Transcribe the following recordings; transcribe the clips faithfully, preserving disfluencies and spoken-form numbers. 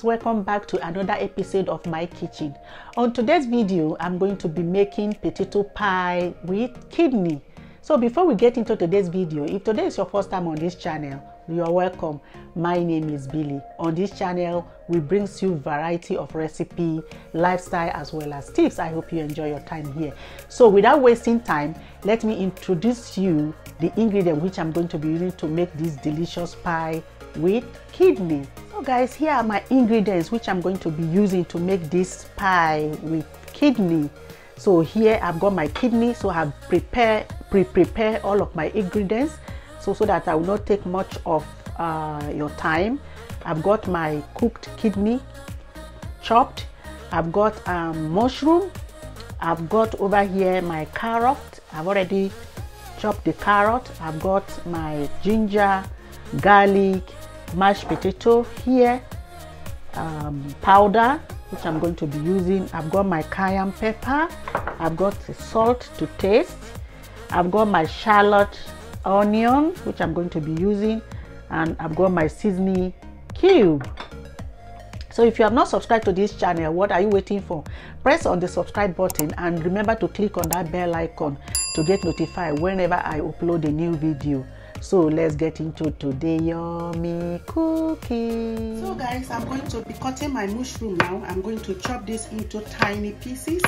guys, welcome back to another episode of My Kitchen. On today's video, I'm going to be making potato pie with kidney. So before we get into today's video, if today is your first time on this channel, you're welcome. My name is Billie. On this channel, we bring you variety of recipe, lifestyle, as well as tips. I hope you enjoy your time here. So without wasting time, let me introduce you the ingredient which I'm going to be using to make this delicious pie with kidney. So guys, here are my ingredients which I'm going to be using to make this pie with kidney. So here I've got my kidney, so I've prepared pre-prepare all of my ingredients so so that I will not take much of uh, your time. I've got my cooked kidney chopped. I've got um, mushroom. I've got over here my carrot. I've already chopped the carrot. I've got my ginger, garlic, mashed potato here, um, powder which I'm going to be using. I've got my cayenne pepper. I've got salt to taste. I've got my shallot onion which I'm going to be using, and I've got my seasoning cube. So if you have not subscribed to this channel, what are you waiting for? Press on the subscribe button and remember to click on that bell icon to get notified whenever I upload a new video. So let's get into today's yummy cooking. So guys, I'm going to be cutting my mushroom now. I'm going to chop this into tiny pieces.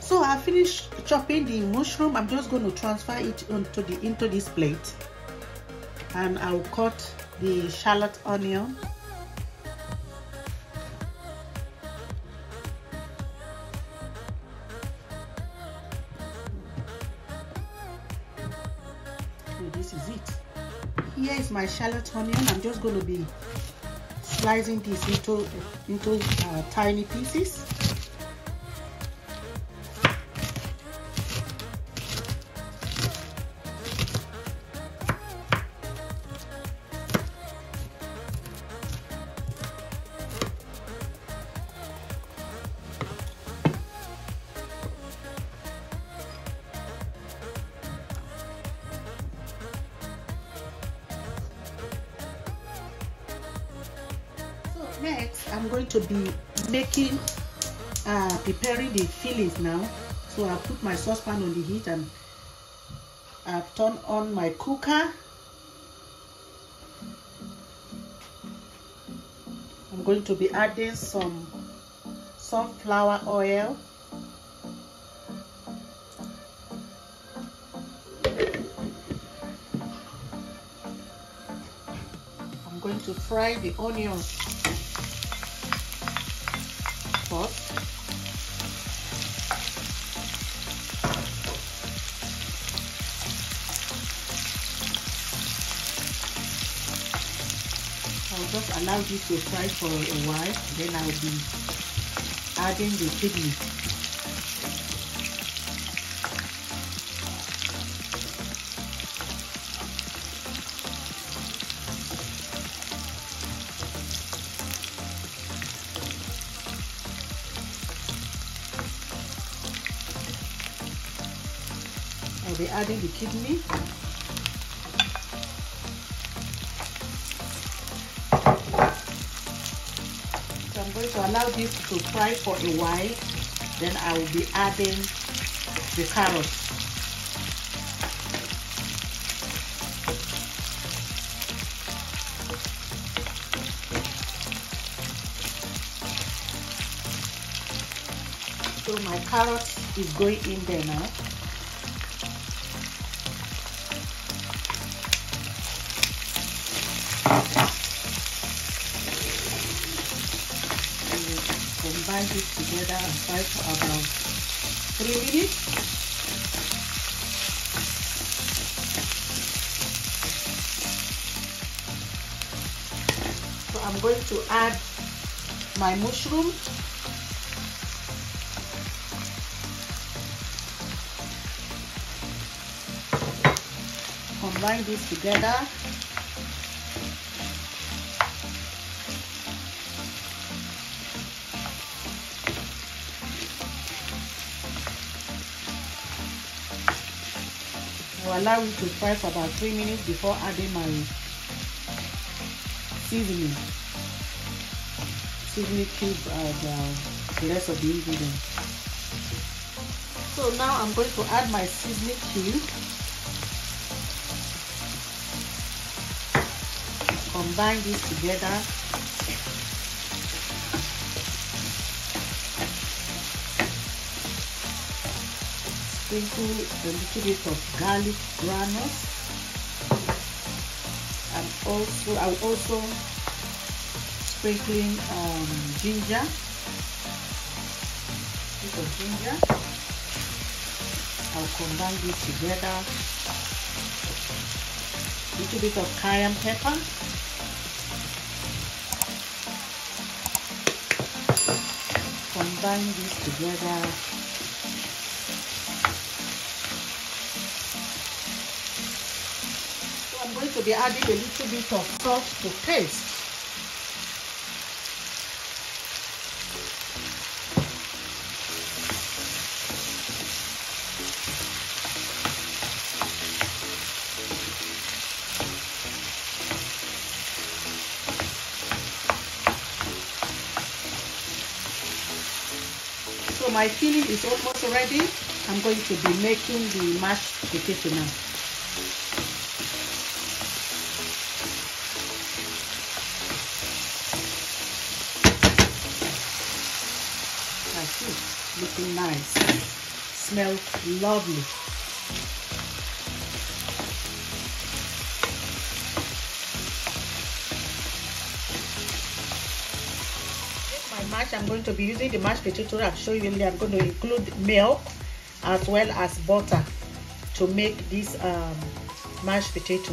So I finished chopping the mushroom. I'm just going to transfer it onto the into this plate, and I'll cut the shallot onion. So this is it. Here is my shallot onion. I'm just going to be slicing this into into uh, tiny pieces. Next, I'm going to be making, uh, preparing the fillings now. So I put my saucepan on the heat and I've turned on my cooker. I'm going to be adding some sunflower oil. I'm going to fry the onions. I'll just allow this to fry for a while, then I'll be adding the kidney. I'll be adding the kidney. So allow this to fry for a while, then I will be adding the carrots. So my carrot is going in there now. Combine this together and fry for about three minutes. So I'm going to add my mushroom. Combine this together. I'll allow it to fry for about three minutes before adding my seasoning. Seasoning cube and uh, the rest of the ingredients. So now I'm going to add my seasoning cube. Combine this together. Sprinkle a little bit of garlic granules, and also I will also sprinkling um, ginger, a bit of ginger. I'll combine this together. A little bit of cayenne pepper. Combine this together. So I'm going to be adding a little bit of salt to taste. So my filling is almost ready. I'm going to be making the mashed potato now. That's it, looking nice. Smells lovely. I'm going to be using the mashed potato I've shown you earlier. I'm going to include milk as well as butter to make this um, mashed potato.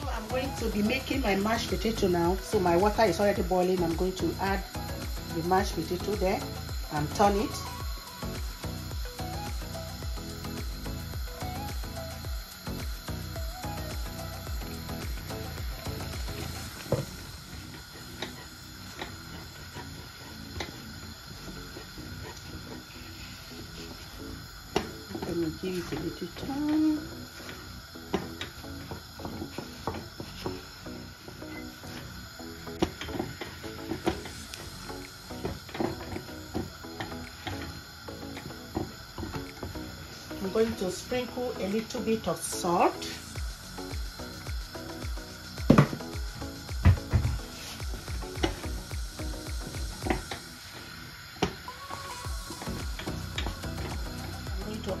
So I'm going to be making my mashed potato now. So my water is already boiling. I'm going to add the mashed potato there and turn it. Let me give it a little time. I'm going to sprinkle a little bit of salt.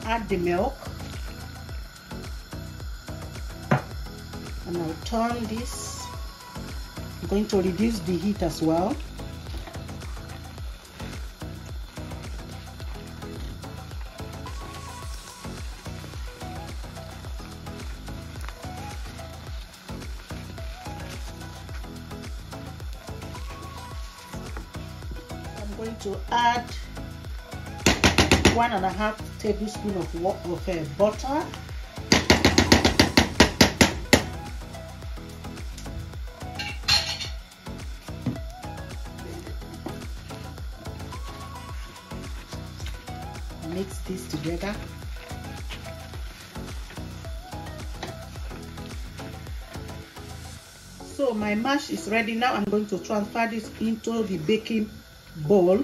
Add the milk, and I'll turn this. I'm going to reduce the heat as well. I'm going to add one and a half tablespoon of, of uh, butter. Mix this together. So my mash is ready now. I'm going to transfer this into the baking bowl,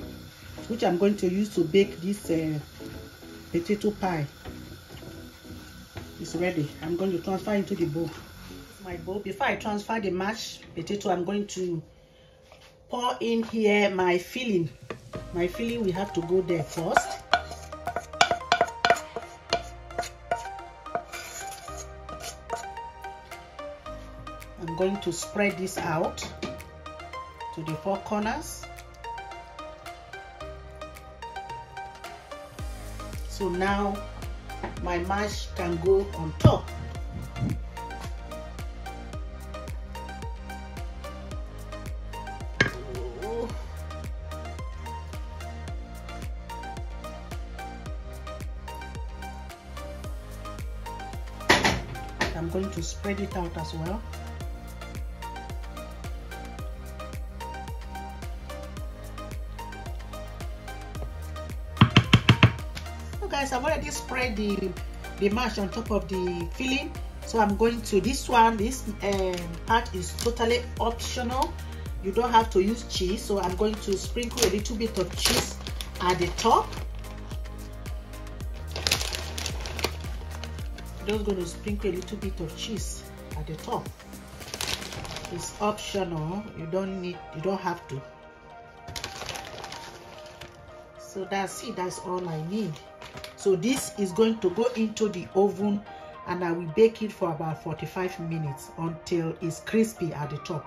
which I'm going to use to bake this uh, potato pie. It's ready. I'm going to transfer into the bowl. My bowl. Before I transfer the mashed potato, I'm going to pour in here my filling. My filling will have to go there first. I'm going to spread this out to the four corners. So now my mash can go on top. Oh. I'm going to spread it out as well. Guys, I've already spread the the mash on top of the filling. So I'm going to this one. This um, part is totally optional. You don't have to use cheese. So I'm going to sprinkle a little bit of cheese at the top. Just going to sprinkle a little bit of cheese at the top. It's optional. You don't need. You don't have to. So that's it. That's all I need. So this is going to go into the oven, and I will bake it for about forty-five minutes until it's crispy at the top.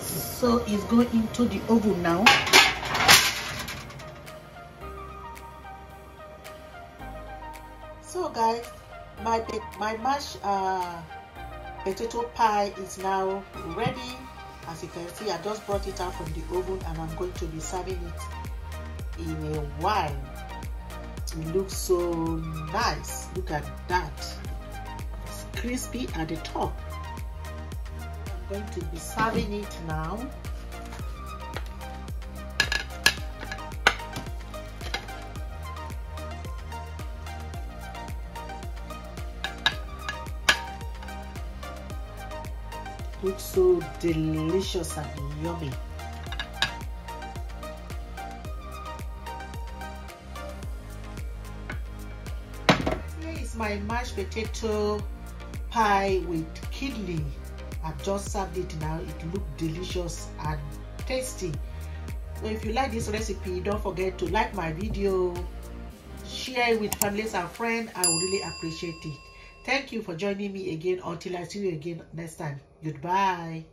So it's going into the oven now. So guys, my my mashed uh, potato pie is now ready. As you can see, I just brought it out from the oven, and I'm going to be serving it in a while. It looks so nice. Look at that. It's crispy at the top. I'm going to be serving it now. Looks so delicious and yummy. My mashed potato pie with kidney. I've just served it now. It looked delicious and tasty. So if you like this recipe, don't forget to like my video, share it with families and friends. I would really appreciate it. Thank you for joining me again. Until I see you again next time. Goodbye.